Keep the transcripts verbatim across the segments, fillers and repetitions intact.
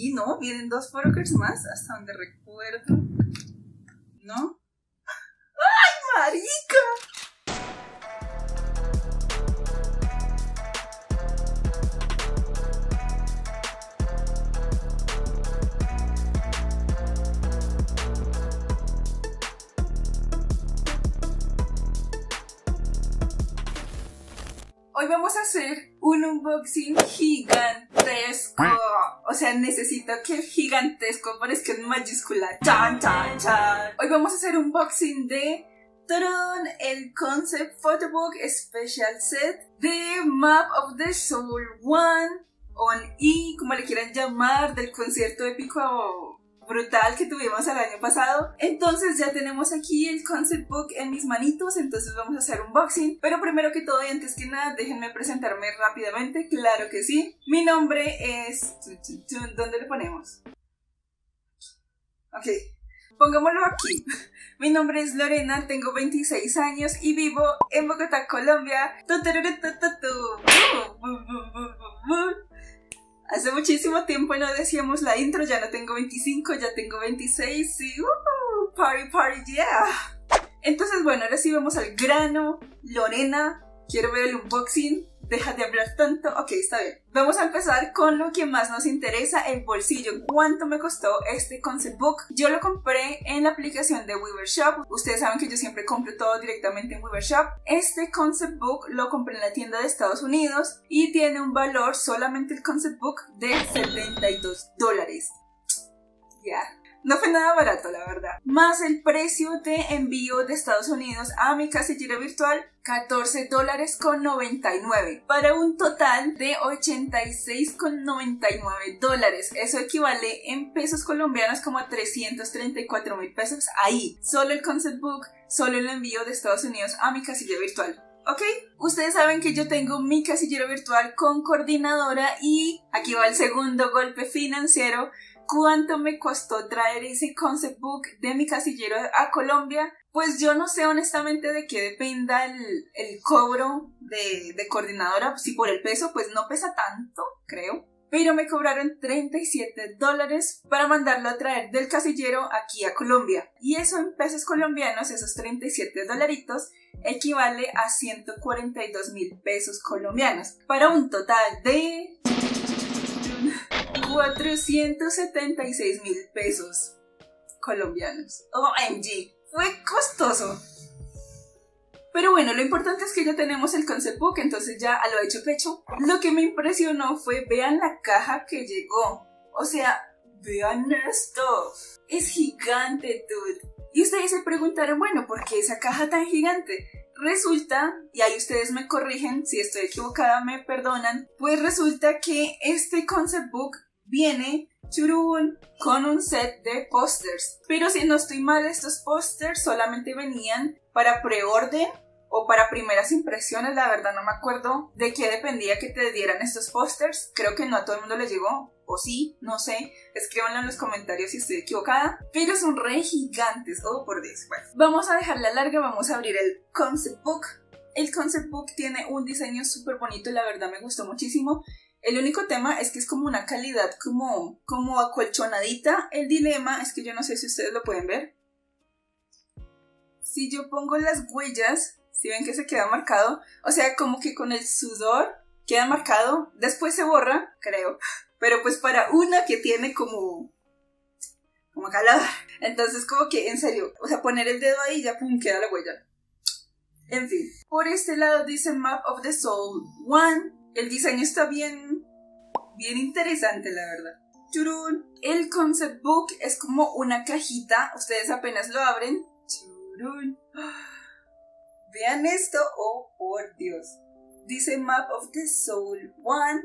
Sí, ¿no? Vienen dos followers más, hasta donde recuerdo. ¿No? ¡Ay, marica! Hoy vamos a hacer un unboxing gigantesco. O sea, necesito que gigantesco aparezca en mayúscula. Chan, chan, chan. Hoy vamos a hacer un unboxing de Tarán, el Concept Photobook Special Set de Map of the Soul one on E, como le quieran llamar, del concierto épico brutal que tuvimos el año pasado. Entonces ya tenemos aquí el concept book en mis manitos, entonces vamos a hacer unboxing. Pero primero que todo y antes que nada, déjenme presentarme rápidamente, claro que sí. Mi nombre es... ¿Dónde le ponemos? Ok, pongámoslo aquí. Mi nombre es Lorena, tengo veintiséis años y vivo en Bogotá, Colombia. Hace muchísimo tiempo no decíamos la intro, ya no tengo veinticinco, ya tengo veintiséis y uh, party party yeah. Entonces bueno, ahora sí vamos al grano. Lorena, quiero ver el unboxing, deja de hablar tanto. Ok, está bien. Vamos a empezar con lo que más nos interesa, el bolsillo. ¿Cuánto me costó este concept book? Yo lo compré en la aplicación de Weverse Shop. Ustedes saben que yo siempre compro todo directamente en Weverse Shop. Este concept book lo compré en la tienda de Estados Unidos y tiene un valor, solamente el concept book, de setenta y dos dólares. Ya. Yeah. No fue nada barato, la verdad. Más el precio de envío de Estados Unidos a mi casillero virtual, catorce dólares con noventa y nueve, para un total de ochenta y seis con noventa y nueve dólares. Eso equivale en pesos colombianos como a trescientos treinta y cuatro mil pesos ahí. Solo el concept book, solo el envío de Estados Unidos a mi casillero virtual. Ok, ustedes saben que yo tengo mi casillero virtual con Coordinadora y aquí va el segundo golpe financiero. ¿Cuánto me costó traer ese concept book de mi casillero a Colombia? Pues yo no sé honestamente de qué dependa el, el cobro de, de Coordinadora. Si por el peso, pues no pesa tanto, creo. Pero me cobraron treinta y siete dólares para mandarlo a traer del casillero aquí a Colombia. Y eso en pesos colombianos, esos treinta y siete dolaritos, equivale a ciento cuarenta y dos mil pesos colombianos. Para un total de... cuatrocientos setenta y seis mil pesos colombianos. O M G, fue costoso. Pero bueno, lo importante es que ya tenemos el concept book, entonces ya a lo hecho pecho. Lo que me impresionó fue, vean la caja que llegó. O sea, vean esto. Es gigante, dude. Y ustedes se preguntaron, bueno, ¿por qué esa caja tan gigante? Resulta, y ahí ustedes me corrigen, si estoy equivocada me perdonan, pues resulta que este concept book viene churún con un set de pósters. Pero si no estoy mal, estos pósters solamente venían para preorden o para primeras impresiones, la verdad no me acuerdo de qué dependía que te dieran estos pósters. Creo que no a todo el mundo le llegó, o sí, no sé, escríbanlo en los comentarios si estoy equivocada, pero son re gigantes, oh por Dios. Bueno, vamos a dejarla larga, vamos a abrir el concept book. El concept book tiene un diseño súper bonito, la verdad me gustó muchísimo. El único tema es que es como una calidad como, como acolchonadita. El dilema es que yo no sé si ustedes lo pueden ver. Si yo pongo las huellas, si ven que se queda marcado, o sea, como que con el sudor queda marcado, después se borra, creo, pero pues para una que tiene como, como calor, entonces como que en serio, o sea, poner el dedo ahí y ya pum, queda la huella. En fin, por este lado dice Map of the Soul one, el diseño está bien, bien interesante la verdad. Churun, el concept book es como una cajita, ustedes apenas lo abren, churun. Vean esto, oh por Dios. Dice Map of the Soul one.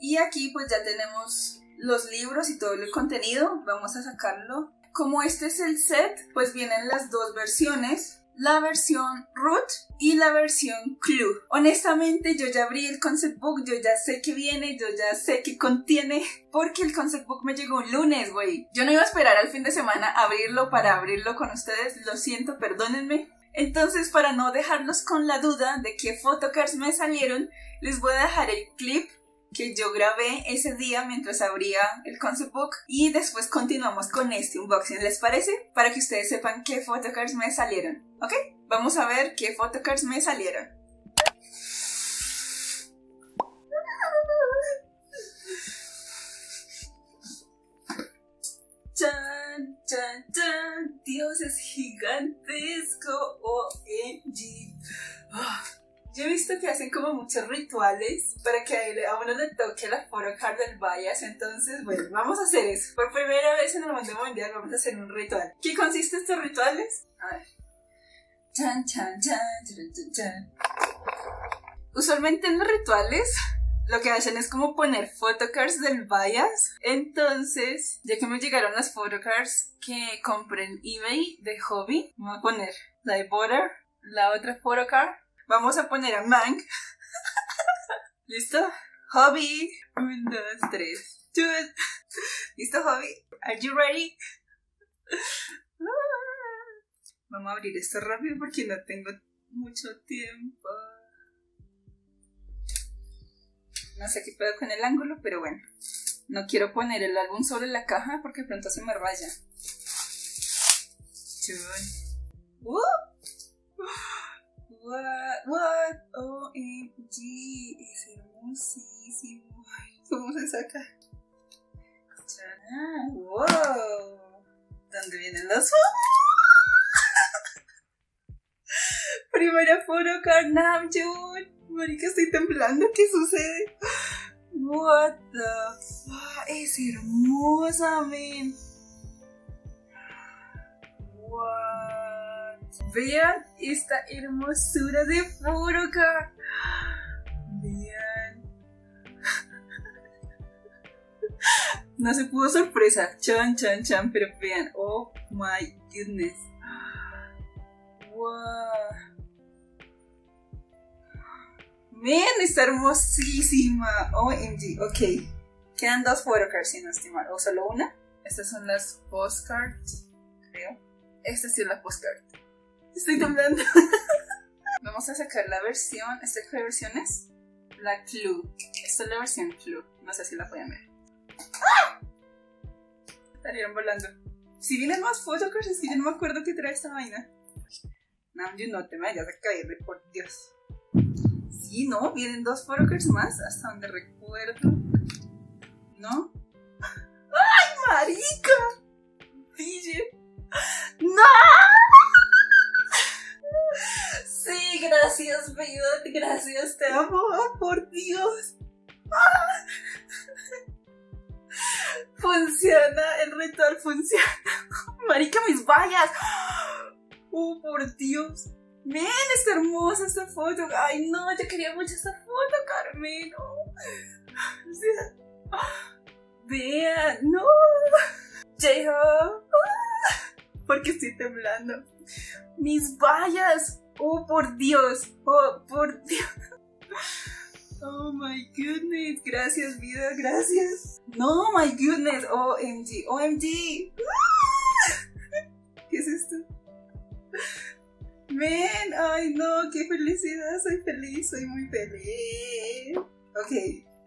Y aquí pues ya tenemos los libros y todo el contenido. Vamos a sacarlo. Como este es el set, pues vienen las dos versiones. La versión root y la versión clue. Honestamente yo ya abrí el concept book, yo ya sé que viene, yo ya sé que contiene, porque el concept book me llegó un lunes, güey. Yo no iba a esperar al fin de semana abrirlo para abrirlo con ustedes, lo siento, perdónenme. Entonces, para no dejarlos con la duda de qué photocards me salieron, les voy a dejar el clip que yo grabé ese día mientras abría el concept book, y después continuamos con este unboxing, ¿les parece? Para que ustedes sepan qué photocards me salieron, ¿ok? Vamos a ver qué photocards me salieron. ¡Chan, chan, chan! ¡Dios, es gigantesco! O M G. Oh. Yo he visto que hacen como muchos rituales para que a uno le toque la photocard del bias, entonces bueno, vamos a hacer eso. Por primera vez en el mundo mundial vamos a hacer un ritual. ¿Qué consiste estos rituales? A ver. Chan, chan, chan, chan, chan. Usualmente en los rituales lo que hacen es como poner photocards del bias. Entonces, ya que me llegaron las photocards que compré en eBay de Hobi, voy a poner la de Border, la otra photocard. Vamos a poner a Mank. ¿Listo? Hobi. Un, dos, tres. Chut. ¿Listo, Hobi? Are you ready? Vamos a abrir esto rápido porque no tengo mucho tiempo. No sé qué pedo con el ángulo, pero bueno. No quiero poner el álbum sobre la caja porque pronto se me raya. Chut. ¡Uh! What, what, O M G, es hermosísimo. Ay, ¿cómo se saca? Chana, wow. ¿Dónde vienen los? Primera photocard, Namjoon. Marica, estoy temblando, ¿qué sucede? What the fuck, es hermosa, men. Wow. Vean esta hermosura de photocard. Vean. No se pudo sorpresa. Chan, chan, chan. Pero vean. Oh my goodness. Wow. Vean, está hermosísima. O M G. Ok. Quedan dos photocards sin estimar. O solo una. Estas son las postcards. Creo. Esta sí es la postcard. Estoy temblando. Vamos a sacar la versión. ¿Esta qué versión es? La Clue. Esta es la versión Clue. No sé si la pueden ver. ¡Ah! Salieron volando. Si vienen más photocards, es que yo no me acuerdo qué trae esta vaina. Namjoon, no te me vayas a caer, por Dios. Sí, no, vienen dos photocards más, hasta donde recuerdo. ¿No? ¡Ay, marica! D J. ¡No! Sí, gracias, bello, gracias, te amo, por Dios. ¡Ah! Funciona, el ritual funciona. Marica, mis vallas. Oh, por Dios. Ven, está hermosa esta foto. Ay, no, yo quería mucho esta foto, Carmen. Oh. O sea, vean, no. J-Hope. Porque estoy temblando. Mis vallas. Oh, por Dios. Oh, por Dios. Oh, my goodness. Gracias, vida. Gracias. No, my goodness. O M G. O M G. ¿Qué es esto? Men. Ay, no. Qué felicidad. Soy feliz. Soy muy feliz. Ok.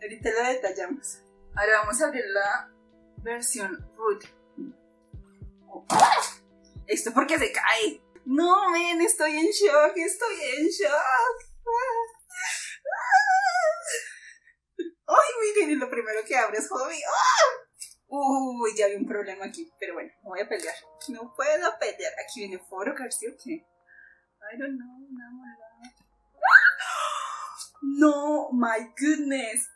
Ahorita la detallamos. Ahora vamos a abrir la versión root. Oh. Esto porque se cae. No, men, estoy en shock, estoy en shock. Ay, miren, y lo primero que abro es Hobi. ¡Oh! Uy, ya había un problema aquí, pero bueno, no voy a pelear. No puedo pelear. Aquí viene photocard, ¿sí o qué? I don't know, no, no. No, my goodness.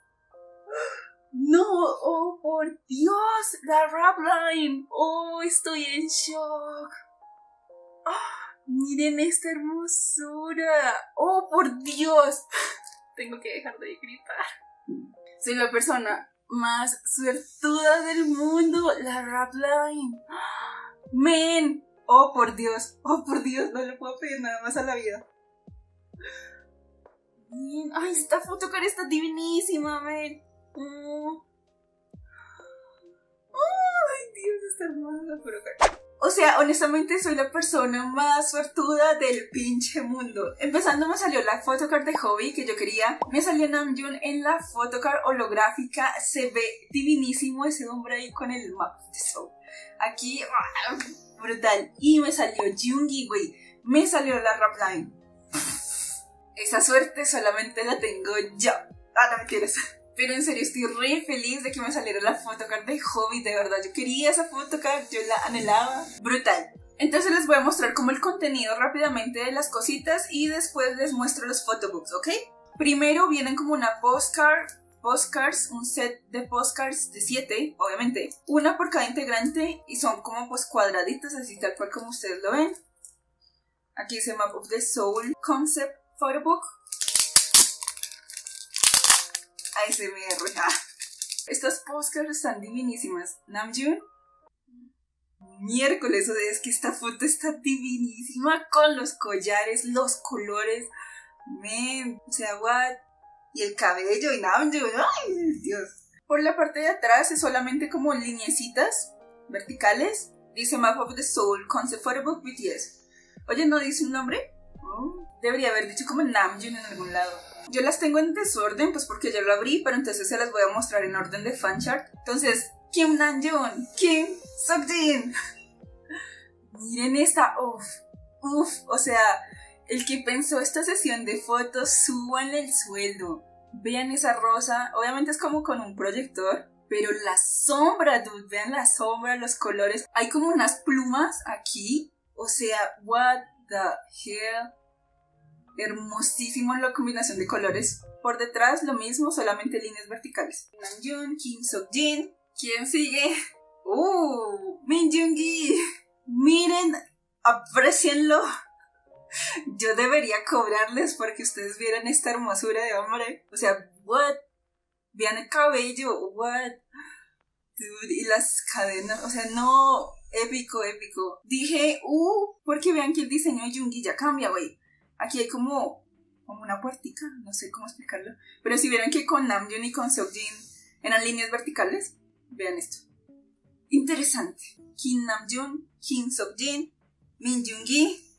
No, oh por Dios, la rap line. Oh, estoy en shock. Oh, miren esta hermosura. Oh por Dios. Tengo que dejar de gritar. Soy la persona más suertuda del mundo. La rap line. Men. Oh por Dios. Oh por Dios, no le puedo pedir nada más a la vida. Man. Ay, esta photocard está divinísima, men. Oh. ¡Ay, Dios! Está hermosa la photocard. O sea, honestamente soy la persona más suertuda del pinche mundo. Empezando, me salió la photocard de Hobi que yo quería. Me salió Namjoon en la photocard holográfica. Se ve divinísimo ese hombre ahí con el Map of the Soul. Aquí, brutal. Y me salió Jungkook, güey. Me salió la rap line. Esa suerte solamente la tengo yo. Ah, no me quieres. Pero en serio, estoy re feliz de que me saliera la photocard de Hobi, de verdad. Yo quería esa photocard, yo la anhelaba. Brutal. Entonces les voy a mostrar como el contenido rápidamente de las cositas y después les muestro los photobooks, ¿ok? Primero vienen como una postcard, postcards, un set de postcards de siete, obviamente. Una por cada integrante y son como pues cuadraditas, así tal cual como ustedes lo ven. Aquí dice Map of the Soul Concept Photobook. A S M R. Ah. Estas postcards están divinísimas. Namjoon. Miércoles, o sea, es que esta foto está divinísima con los collares, los colores. Men, o sea, what? Y el cabello y Namjoon. Ay, Dios. Por la parte de atrás es solamente como lineecitas verticales. Dice Map of the Soul, Concept Photobook B T S. Oye, ¿no dice un nombre? Oh, debería haber dicho como Namjoon en algún lado. Yo las tengo en desorden, pues porque ya lo abrí, pero entonces se las voy a mostrar en orden de fanchart. Entonces, Kim Namjoon, Kim Seokjin. Miren esta, uff, uff, o sea, el que pensó esta sesión de fotos, súbanle el sueldo. Vean esa rosa, obviamente es como con un proyector, pero la sombra, dude, vean la sombra, los colores. Hay como unas plumas aquí, o sea, what the hell. Hermosísimo la combinación de colores. Por detrás lo mismo, solamente líneas verticales. Namjoon, Kim Seokjin. ¿Quién sigue? ¡Uh! Min Yoongi. Miren, aprecienlo. Yo debería cobrarles porque ustedes vieran esta hermosura de hombre. O sea, what? Vean el cabello, what? Dude, y las cadenas, o sea, no. Épico, épico. Dije, uh, porque vean que el diseño de Yoongi ya cambia, güey. Aquí hay como, como una puertica, no sé cómo explicarlo. Pero si vieron que con Namjoon y con Seokjin eran líneas verticales, vean esto. Interesante. Kim Namjoon, Kim Seokjin, Min Yoongi.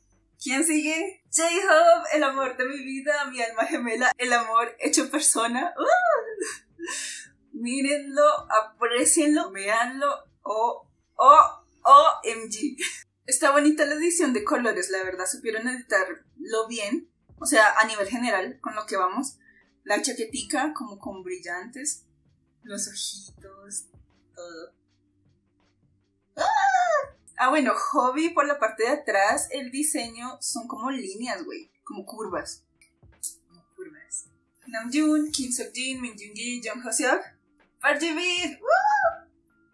¿Quién sigue? J-Hope, el amor de mi vida, mi alma gemela, el amor hecho persona. ¡Uh! Mírenlo, aprecienlo, véanlo. Oh, oh, oh, M G. Está bonita la edición de colores, la verdad, supieron editarlo bien, o sea, a nivel general, con lo que vamos. La chaquetica, como con brillantes, los ojitos, todo. ¡Ah! Ah, bueno, Hobi por la parte de atrás, el diseño son como líneas, güey, como curvas. Como curvas. Namjoon, Kim Seokjin, Min Yoongi, Jungkook, Park Jimin.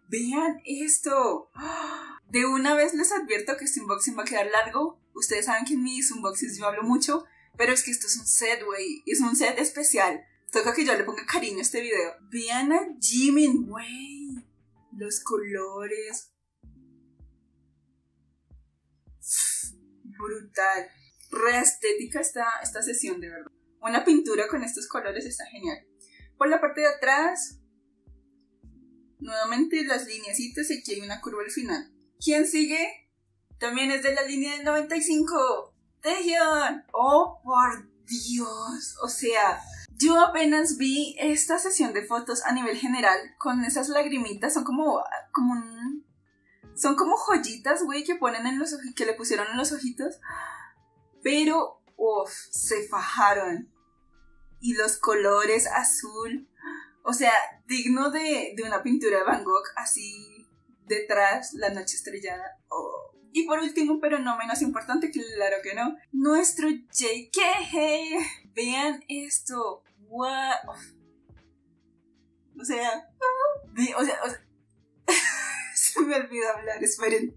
Vean esto. De una vez les advierto que este unboxing va a quedar largo. Ustedes saben que en mis unboxings yo hablo mucho, pero es que esto es un set, güey. Es un set especial. Toca que yo le ponga cariño a este video. Vean a Jimin, güey. Los colores. Brutal. Re estética está esta sesión, de verdad. Una pintura con estos colores está genial. Por la parte de atrás, nuevamente las lineecitas y aquí hay una curva al final. ¿Quién sigue? También es de la línea del noventa y cinco. Taehyung. Oh, por Dios. O sea, yo apenas vi esta sesión de fotos a nivel general con esas lagrimitas. Son como, como un, son como joyitas, güey, que ponen en los que le pusieron en los ojitos. Pero, uff, se fajaron. Y los colores azul. O sea, digno de, de una pintura de Van Gogh, así. Detrás, la noche estrellada. Oh. Y por último, pero no menos importante, claro que no, nuestro J K. Vean esto. What? O sea, o sea, o sea se me olvidó hablar, esperen.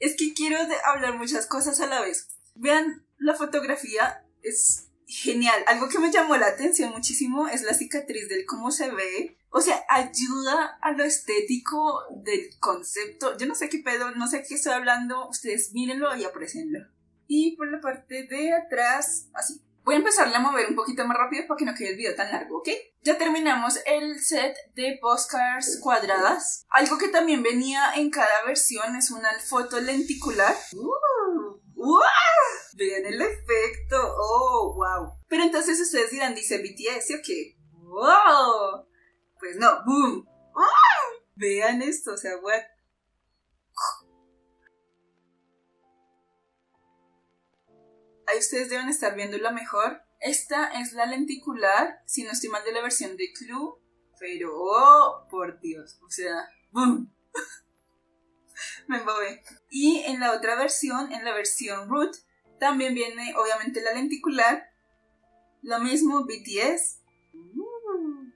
Es que quiero hablar muchas cosas a la vez. Vean, la fotografía es genial. Algo que me llamó la atención muchísimo es la cicatriz del cómo se ve. O sea, ayuda a lo estético del concepto. Yo no sé qué pedo, no sé qué estoy hablando. Ustedes mírenlo y aprecienlo. Y por la parte de atrás, así, Voy a empezarle a mover un poquito más rápido para que no quede el video tan largo, ¿ok? Ya terminamos el set de postcards cuadradas. Algo que también venía en cada versión es una foto lenticular. ¡Uh! ¡Wow! Vean el efecto. ¡Oh, wow! Pero entonces ustedes dirán, dice B T S, ¿o qué? ¡Wow! Pues no, ¡boom! ¡Oh! Vean esto, o sea, what? Ahí ustedes deben estar viéndola mejor. Esta es la lenticular, si no estoy mal, de la versión de Clue. Pero, oh, por Dios, o sea, ¡boom! Me embobé. Y en la otra versión, en la versión Root, también viene obviamente la lenticular. Lo mismo, B T S. Uh,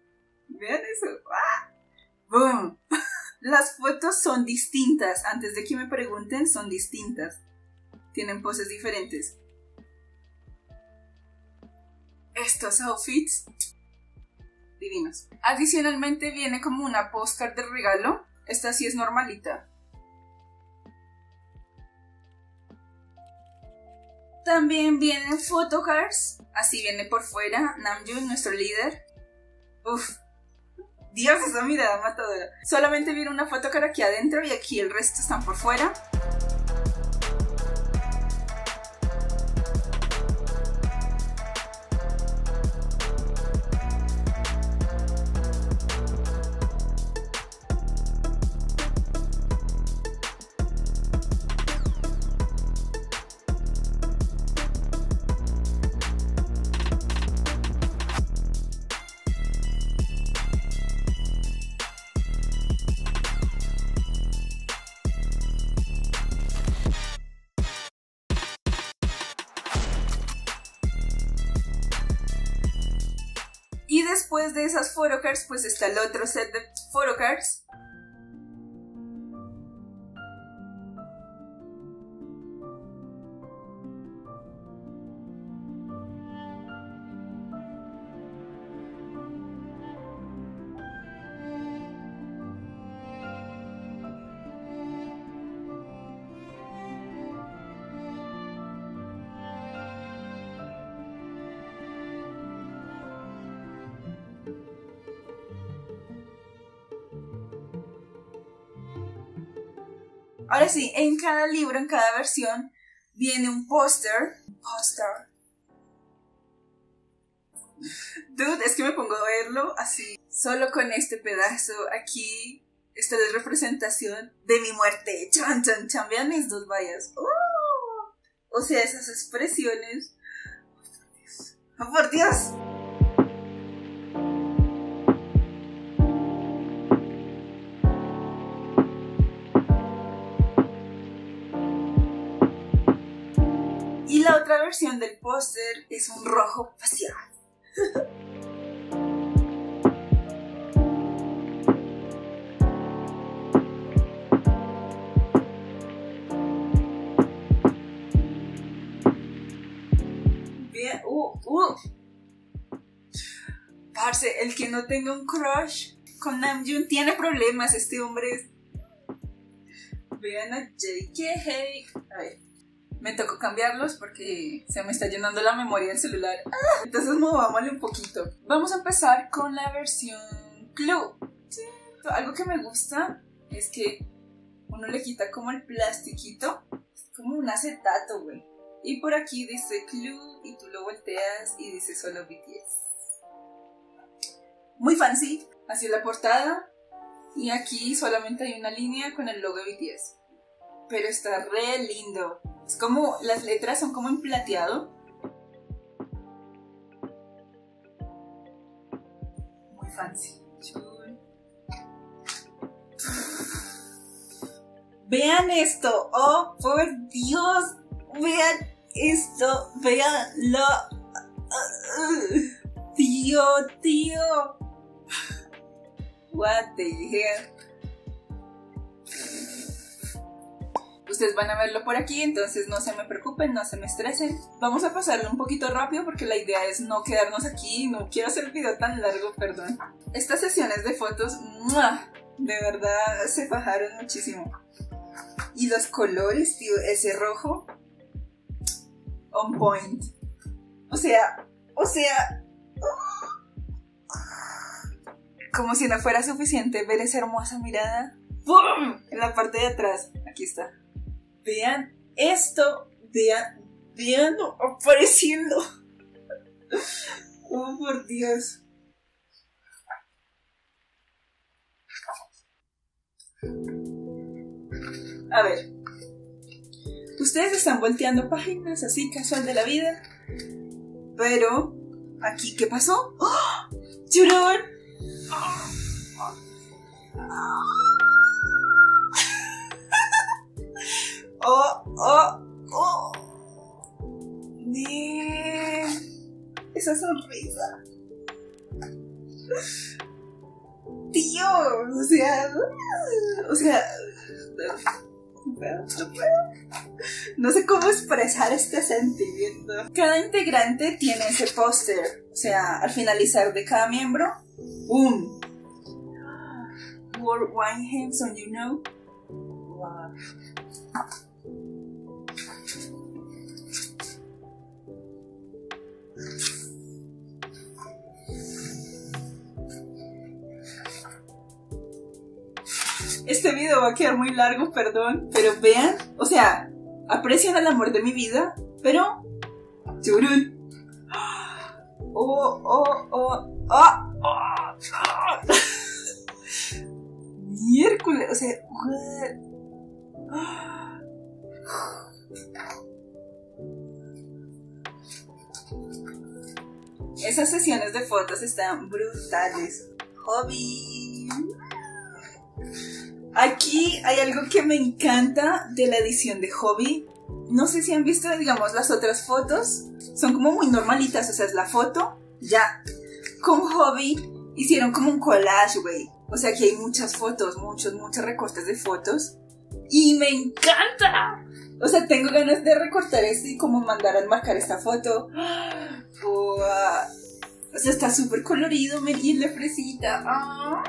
vean eso. ¡Ah! ¡Boom! Las fotos son distintas. Antes de que me pregunten, son distintas. Tienen poses diferentes. Estos outfits divinos. Adicionalmente viene como una postcard de regalo. Esta sí es normalita. También vienen photocards. Así viene por fuera Namjoon, nuestro líder. Uf. Dios, esa mirada matadora. Solamente viene una photocard aquí adentro y aquí el resto están por fuera. Y después de esas photocards, pues está el otro set de photocards. Ahora sí, en cada libro, en cada versión, viene un póster. Póster. Dude, es que me pongo a verlo así, solo con este pedazo aquí. Esta es la representación de mi muerte. Chan, chan, chan. Vean mis dos vallas. ¡Oh! O sea, esas expresiones. ¡Oh, por Dios! ¡Oh, por Dios! Y la otra versión del póster es un rojo facial. Bien, uh, uh. Parce, el que no tenga un crush con Namjoon tiene problemas, este hombre es... Vean a J K. A ver. Me tocó cambiarlos porque se me está llenando la memoria del celular. ¡Ah! Entonces movámosle un poquito. Vamos a empezar con la versión Clue. Sí. Algo que me gusta es que uno le quita como el plastiquito. Es como un acetato, güey. Y por aquí dice Clue y tú lo volteas y dice solo B T S. Muy fancy. Así es la portada. Y aquí solamente hay una línea con el logo de B T S. Pero está re lindo. Es como, las letras son como en plateado. Muy fancy. Chul. Vean esto. Oh, por Dios. Vean esto. Veanlo. Tío, tío. What the hell. Ustedes van a verlo por aquí, entonces no se me preocupen, no se me estresen. Vamos a pasarlo un poquito rápido porque la idea es no quedarnos aquí. No quiero hacer el video tan largo, perdón. Estas sesiones de fotos, ¡mua! De verdad, se bajaron muchísimo. Y los colores, tío, ese rojo, on point. O sea, o sea... Como si no fuera suficiente ver esa hermosa mirada. ¡Bum! En la parte de atrás. Aquí está. Vean esto. Vean, vean apareciendo. Oh, por Dios. A ver. Ustedes están volteando páginas así casual de la vida. Pero aquí, ¿qué pasó? ¡Oh! ¡Llorón! ¡Oh! ¡Oh! ¡Oh! ¡Bien! Esa sonrisa. Dios, o sea, o sea, no, no, no puedo. No sé cómo expresar este sentimiento. Cada integrante tiene ese póster, o sea, al finalizar de cada miembro, ¡boom! World Wine Hands on, you know. Wow. Este video va a quedar muy largo, perdón, pero vean, o sea, aprecian el amor de mi vida, pero... ¡Churun! ¡Oh, oh, oh! ¡Oh! ¡Oh! Miércoles, o sea... Esas sesiones de fotos están brutales. ¡Hobi! Aquí hay algo que me encanta de la edición de Hobi. No sé si han visto, digamos, las otras fotos. Son como muy normalitas, o sea, es la foto, ya. Con Hobi hicieron como un collage, güey. O sea, aquí hay muchas fotos, muchos, muchos recortes de fotos. ¡Y me encanta! O sea, tengo ganas de recortar esto y como mandar a enmarcar esta foto. Oh, uh, o sea, está súper colorido, me di en la fresita. ¡Ah!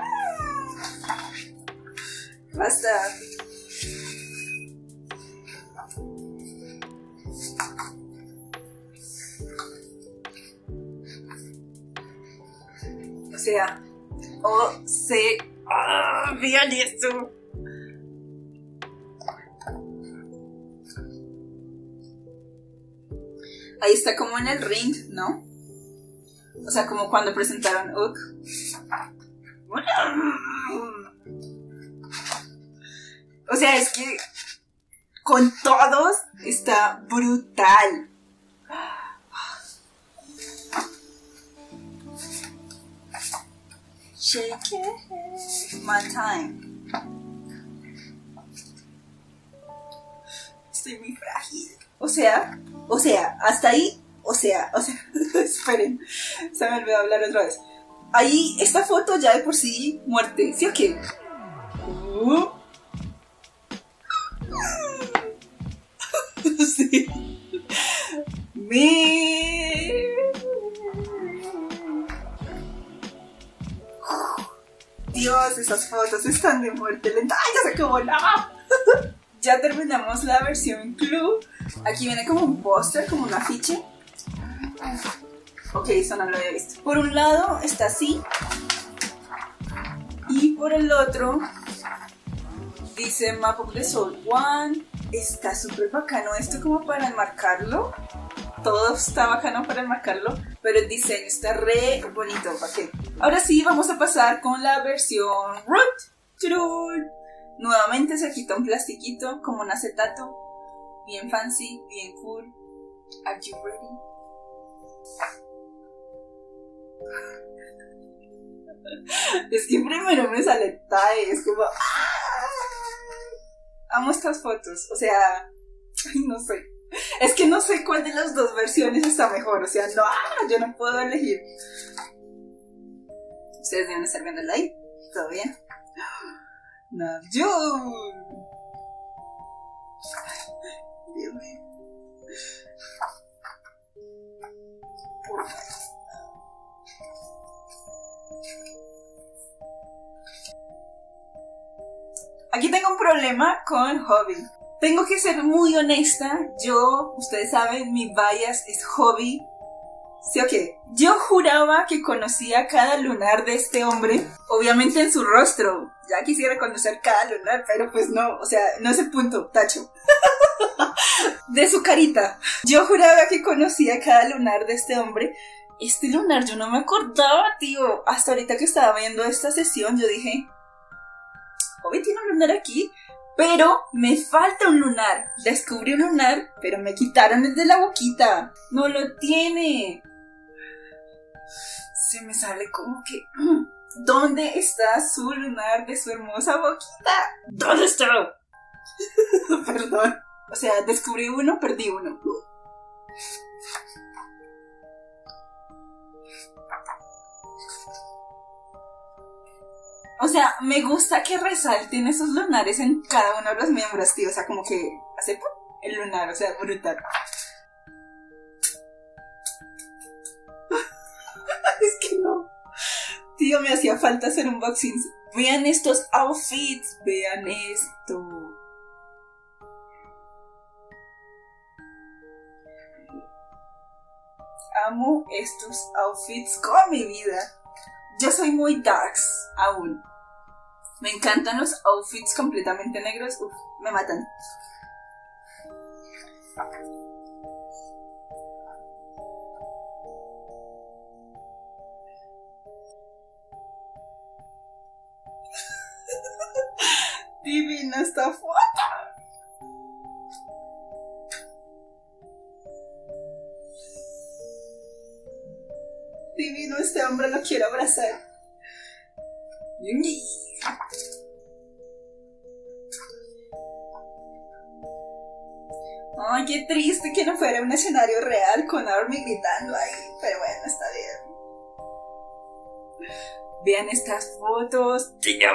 Basta. O sea, o se... ¡Ah! Vean esto. Ahí está como en el ring, ¿no? O sea, como cuando presentaron Uk. O sea, es que con todos está brutal. Shake it, my time. Estoy muy frágil. O sea, o sea, hasta ahí, o sea, o sea, esperen, se me olvidó hablar otra vez. Ahí, esta foto ya de por sí, muerte, ¿sí o qué? Uh. Sí. Me... Dios, esas fotos están de muerte lenta. ¡Ay, ya se acabó! ¡No! Ya terminamos la versión club. Aquí viene como un póster, como un afiche. Ok, eso no lo había visto. Por un lado está así. Y por el otro dice Map of the Soul one. Está súper bacano esto como para enmarcarlo. Todo está bacano para enmarcarlo, pero el diseño está re bonito. Okay. Ahora sí, vamos a pasar con la versión root. ¡Churul! Nuevamente se quita un plastiquito como un acetato. Bien fancy, bien cool. Are you ready? Es que primero me sale Tae, es como... Amo estas fotos, o sea, no sé. Es que no sé cuál de las dos versiones está mejor, o sea, no, yo no puedo elegir. Ustedes deben estar viendo el live, ¿todo bien? Namjoon. Dios mío. Aquí tengo un problema con Hobi. Tengo que ser muy honesta. Yo, ustedes saben, mi bias es Hobi. Sí, okay. Yo juraba que conocía cada lunar de este hombre, obviamente en su rostro. Ya quisiera conocer cada lunar, pero pues no, o sea, no es el punto, tacho. De su carita. Yo juraba que conocía cada lunar de este hombre. Este lunar yo no me acordaba, tío. Hasta ahorita que estaba viendo esta sesión, yo dije... Hobi tiene un lunar aquí, pero me falta un lunar. Descubrí un lunar, pero me quitaron el de la boquita. No lo tiene. Se me sale como que... ¿Dónde está su lunar de su hermosa boquita? ¿Dónde está? Perdón. O sea, descubrí uno, perdí uno. O sea, me gusta que resalten esos lunares en cada uno de los miembros, tío. O sea, como que hace ¡pum! El lunar, o sea, brutal. Es que no. Tío, me hacía falta hacer unboxings. Vean estos outfits, vean esto. Amo estos outfits con mi vida. Yo soy muy darks aún. Me encantan los outfits completamente negros. Uf, me matan. Divina esta foto. Divino, este hombre lo quiero abrazar. Ay, qué triste que no fuera un escenario real con Army gritando ahí, pero bueno, está bien. Vean estas fotos, tío.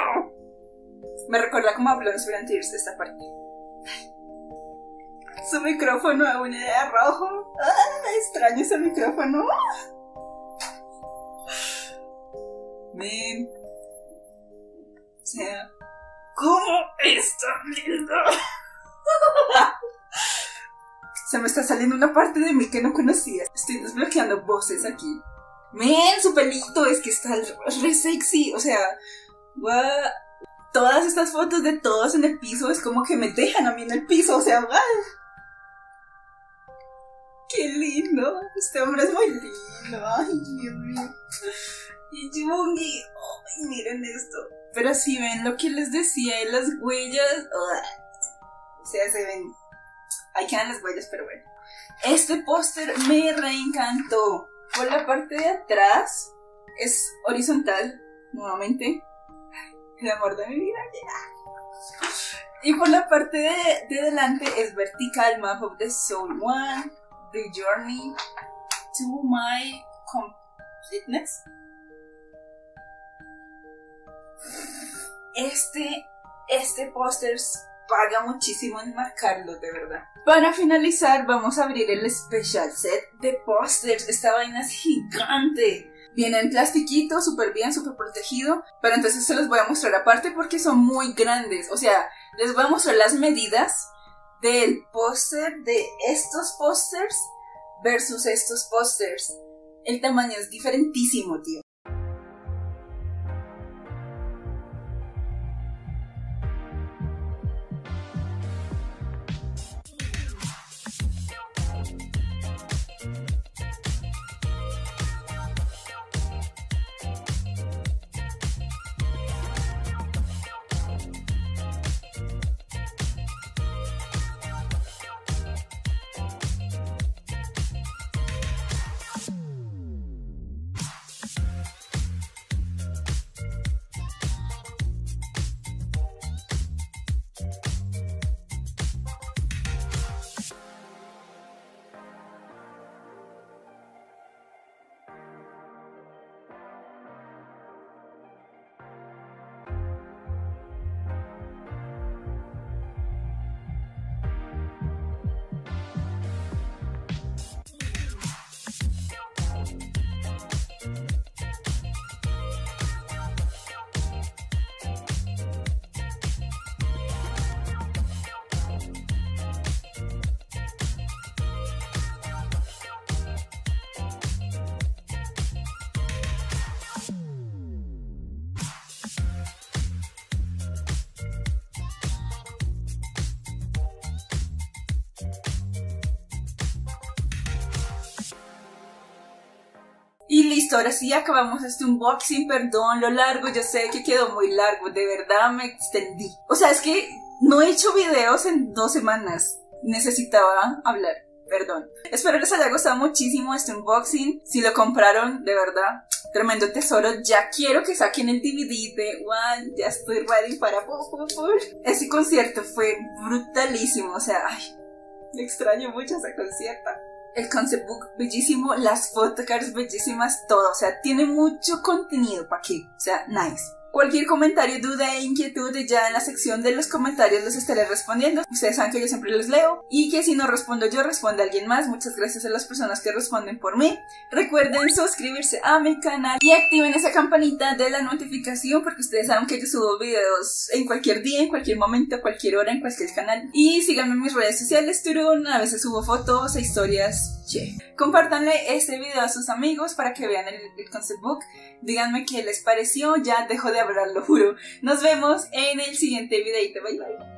Me recuerda como habló en Sobrantires de esta parte. Su micrófono aún era rojo. ¡Ay, extraño ese micrófono! Men. O sea, ¿cómo es tan lindo? Se me está saliendo una parte de mí que no conocía. Estoy desbloqueando voces aquí. Men, su pelito es que está re sexy. O sea, what? Todas estas fotos de todos en el piso es como que me dejan a mí en el piso. O sea, what? ¡Qué lindo! Este hombre es muy lindo. Ay, Dios mío. Y Yoongi, oh, miren esto. Pero si ven lo que les decía de las huellas, oh, o sea, se ven, ahí quedan las huellas, pero bueno. Este póster me reencantó. Por la parte de atrás es horizontal, nuevamente. El amor de mi vida, yeah. Y por la parte de, de delante es vertical, Map of the Soul one, The Journey to My Completeness. Este, este póster paga muchísimo en marcarlo, de verdad. Para finalizar, vamos a abrir el special set de pósters. Esta vaina es gigante. Viene en plastiquito, súper bien, súper protegido. Pero entonces se los voy a mostrar aparte porque son muy grandes. O sea, les voy a mostrar las medidas del póster, de estos pósters versus estos pósters. El tamaño es diferentísimo, tío. listo, ahora sí acabamos este unboxing, perdón lo largo, yo sé que quedó muy largo, de verdad me extendí. O sea, es que no he hecho videos en dos semanas, necesitaba hablar, perdón. Espero les haya gustado muchísimo este unboxing, si lo compraron, de verdad, tremendo tesoro, ya quiero que saquen el D V D de One, ya estoy ready para... Ese concierto fue brutalísimo, o sea, ay, me extraño mucho ese concierto. El concept book bellísimo, las photocards bellísimas, todo, o sea, tiene mucho contenido para aquí, o sea, nice. Cualquier comentario, duda e inquietud ya en la sección de los comentarios los estaré respondiendo. Ustedes saben que yo siempre los leo y que si no respondo yo, responde alguien más. Muchas gracias a las personas que responden por mí. Recuerden suscribirse a mi canal y activen esa campanita de la notificación porque ustedes saben que yo subo videos en cualquier día, en cualquier momento, a cualquier hora, en cualquier canal. Y síganme en mis redes sociales, Turun, a veces subo fotos e historias, che. Yeah. Compártanle este video a sus amigos para que vean el, el concept book. Díganme qué les pareció, ya dejo de hablar, lo juro. Nos vemos en el siguiente videito. Bye bye.